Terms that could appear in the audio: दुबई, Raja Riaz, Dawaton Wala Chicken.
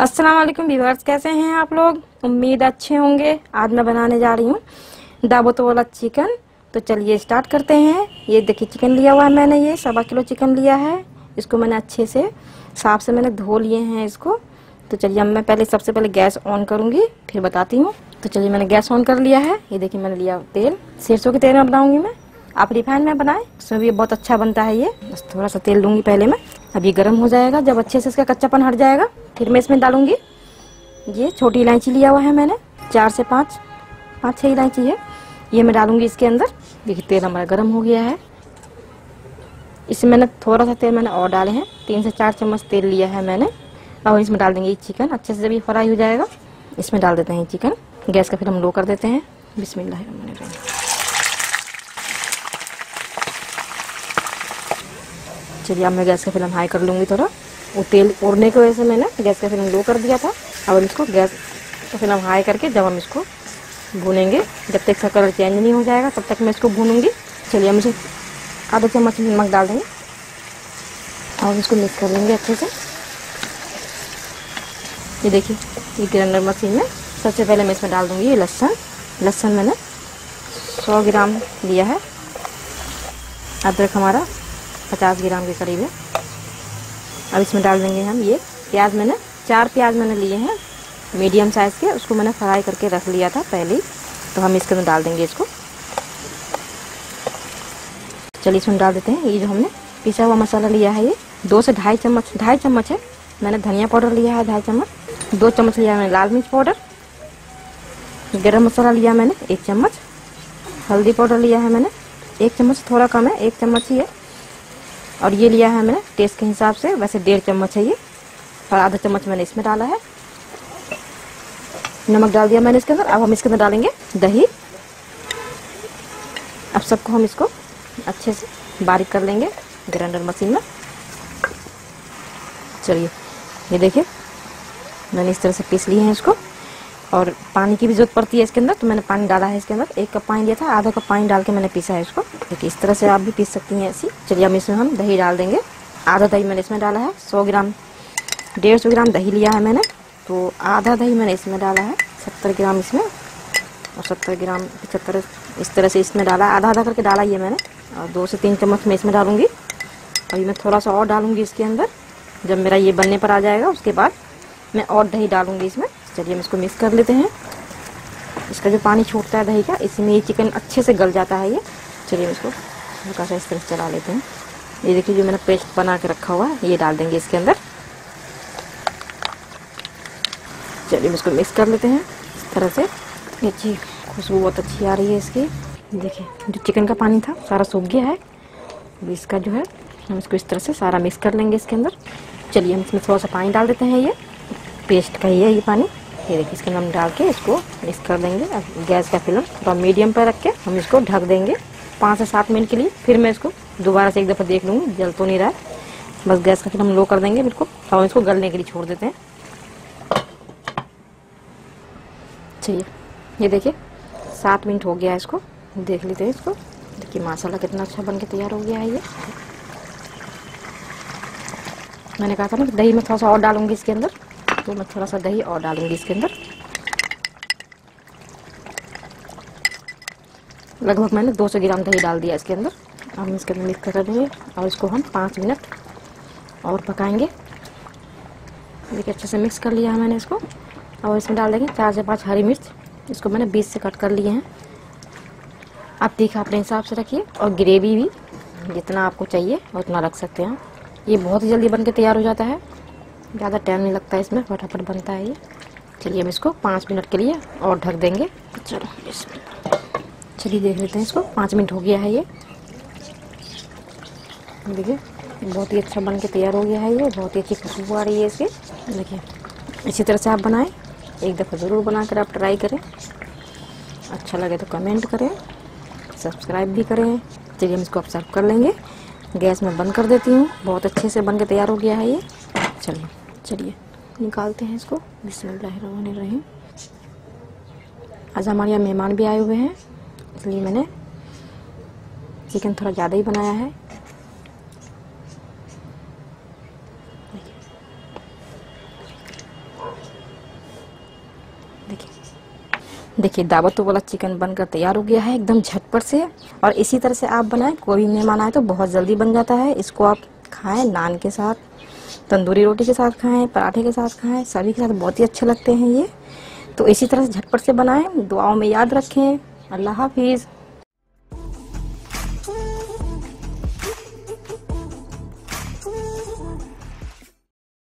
अस्सलाम वालेकुम व्यूअर्स, कैसे हैं आप लोग? उम्मीद अच्छे होंगे। आज मैं बनाने जा रही हूँ दावत वाला चिकन। तो चलिए स्टार्ट करते हैं। ये देखिए चिकन लिया हुआ है मैंने, ये 1.25 किलो चिकन लिया है। इसको मैंने अच्छे से साफ से मैंने धो लिए हैं इसको। तो चलिए मैं पहले सबसे पहले गैस ऑन करूँगी, फिर बताती हूँ। तो चलिए मैंने गैस ऑन कर लिया है। ये देखिए मैंने लिया तेल, सरसों के तेल में बनाऊँगी मैं। आप रिफाइन में बनाएं, उसमें भी बहुत अच्छा बनता है ये। बस थोड़ा सा तेल लूँगी पहले मैं। अब ये गर्म हो जाएगा, जब अच्छे से इसका कच्चापन हट जाएगा फिर मैं इसमें डालूँगी ये छोटी इलायची लिया हुआ है मैंने, 4 से 5 6 इलायची है। ये मैं डालूँगी इसके अंदर। देखिए तेल हमारा गर्म हो गया है। इसमें मैंने थोड़ा सा तेल मैंने और डाले हैं, 3 से 4 चम्मच तेल लिया है मैंने। अब इसमें डाल देंगे चिकन, अच्छे से जब ये फ्राई हो जाएगा इसमें डाल देते हैं चिकन। गैस का फिर हम लो कर देते हैं। बिस्मिल्लाहिर्रहमानिर्रहीम। चलिए अब मैं गैस का फ्लेम हाई कर लूँगी थोड़ा। वो तेल उड़ने की वजह से मैंने गैस का फ्लेम लो कर दिया था। अब हम इसको गैस का फ्लेम हाई करके जब हम इसको भूनेंगे, जब तक इसका कलर चेंज नहीं हो जाएगा तब तक मैं इसको भूनूंगी। चलिए हम इसे आधा चम्मच नमक डाल देंगे और इसको मिक्स कर लेंगे अच्छे से। ये देखिए ये ग्राइंडर मशीन में सबसे पहले मैं इसमें डाल दूँगी ये लहसुन। लहसुन मैंने 100 ग्राम लिया है। अदरक हमारा 50 ग्राम के करीब है। अब इसमें डाल देंगे हम ये प्याज। मैंने 4 प्याज मैंने लिए हैं मीडियम साइज़ के, उसको मैंने फ्राई करके रख लिया था पहले ही। तो हम इसके अंदर डाल देंगे इसको। चलिए इसमें डाल देते हैं ये जो हमने पिसा हुआ मसाला लिया है, ये 2 से 2.5 चम्मच है। मैंने धनिया पाउडर लिया है 2.5 चम्मच, 2 चम्मच लिया मैंने लाल मिर्च पाउडर। गरम मसाला लिया मैंने 1 चम्मच। हल्दी पाउडर लिया है मैंने 1 चम्मच, थोड़ा कम है 1 चम्मच ही है। और ये लिया है मैंने टेस्ट के हिसाब से, वैसे 1.5 चम्मच है ये। और आधा चम्मच मैंने इसमें डाला है। नमक डाल दिया मैंने इसके अंदर। अब हम इसके अंदर डालेंगे दही। अब सबको हम इसको अच्छे से बारीक कर लेंगे ग्राइंडर मशीन में। चलिए ये देखिए मैंने इस तरह से पीस लिए हैं इसको। और पानी की भी जरूरत पड़ती है इसके अंदर, तो मैंने पानी डाला है इसके अंदर। 1 कप पानी लिया था, आधा कप पानी डाल के मैंने पीसा है इसको। देखिए इस तरह से आप भी पीस सकती हैं ऐसी। चलिए अब इसमें हम दही डाल देंगे। आधा दही मैंने इसमें डाला है, 100 ग्राम 150 ग्राम दही लिया है मैंने। तो आधा दही मैंने इसमें डाला है, 70 ग्राम इसमें और 70 ग्राम 75 इस तरह से इसमें डाला, आधा आधा करके डाला ये मैंने। और 2 से 3 चम्मच मैं इसमें डालूँगी। और ये मैं थोड़ा सा और डालूँगी इसके अंदर। जब मेरा ये बनने पर आ जाएगा उसके बाद मैं और दही डालूँगी इसमें। चलिए हम इसको मिक्स कर लेते हैं। इसका जो पानी छूटता है दही का, इसमें ये चिकन अच्छे से गल जाता है ये। चलिए हम इसको हल्का सा इस तरह चला लेते हैं। ये देखिए जो मैंने पेस्ट बना के रखा हुआ है ये डाल देंगे इसके अंदर। चलिए हम इसको मिक्स कर लेते हैं इस तरह से। अच्छी खुशबू बहुत अच्छी आ रही है इसकी। देखिए जो चिकन का पानी था सारा सूख गया है। इसका जो है हम इसको इस तरह से सारा मिक्स कर लेंगे इसके अंदर। चलिए हम इसमें थोड़ा सा पानी डाल देते हैं, ये पेस्ट का ही है ये पानी। ये देखिए इसके अंदर हम डाल के इसको मिक्स कर देंगे। अब गैस का फ्लेम थोड़ा मीडियम पर रख के हम इसको ढक देंगे 5 से 7 मिनट के लिए। फिर मैं इसको दोबारा से एक दफ़ा देख लूँगी जल तो नहीं रहा है। बस गैस का फ्लेम हम लो कर देंगे बिल्कुल। और इसको गलने के लिए छोड़ देते हैं। चलिए ये देखिए 7 मिनट हो गया है इसको, देख लेते हैं इसको। देखिए मसाला कितना अच्छा बन के तैयार हो गया है ये। मैंने कहा था ना दही में थोड़ा सा और डालूँगी इसके अंदर, तो मैं थोड़ा सा दही और डालूंगी इसके अंदर। लगभग मैंने 200 ग्राम दही डाल दिया इसके अंदर। हम इसके अंदर मिक्स कर देंगे और इसको हम 5 मिनट और पकाएंगे। देखिए अच्छे से मिक्स कर लिया है मैंने इसको। और इसमें डाल देंगे 4 से 5 हरी मिर्च। इसको मैंने 20 से कट कर लिए हैं। आप तीखा अपने हिसाब से रखिए और ग्रेवी भी जितना आपको चाहिए उतना रख सकते हैं। ये बहुत ही जल्दी बन के तैयार हो जाता है, ज़्यादा टाइम नहीं लगता है इसमें, फटाफट बनता है ये। चलिए हम इसको 5 मिनट के लिए और ढक देंगे। चलो चलिए देख लेते हैं इसको। 5 मिनट हो गया है ये। देखिए बहुत ही अच्छा बन के तैयार हो गया है ये। बहुत ही अच्छी खुशबू आ रही है इसकी। देखिए इसी तरह से आप बनाएं, एक दफ़ा ज़रूर बनाकर आप ट्राई करें। अच्छा लगे तो कमेंट करें, सब्सक्राइब भी करें। चलिए हम इसको अब सर्व कर लेंगे। गैस में बंद कर देती हूँ। बहुत अच्छे से बन के तैयार हो गया है ये। चलिए चलिए निकालते हैं इसको। बिस्मिल्लाहिर्रहमानिर्रहीम। आज हमारे यहाँ मेहमान भी आए हुए हैं, इसलिए मैंने चिकन थोड़ा ज़्यादा ही बनाया है। देखिए दावतों वाला चिकन बनकर तैयार हो गया है एकदम झटपट से। और इसी तरह से आप बनाएं, कोई भी मेहमान आए तो बहुत जल्दी बन जाता है। इसको आप खाएं नान के साथ, तंदूरी रोटी के साथ खाएं, पराठे के साथ खाएं, सभी के साथ बहुत ही अच्छे लगते हैं ये। तो इसी तरह से झटपट से बनाएं। दुआओं में याद रखें। अल्लाह हाफिज़।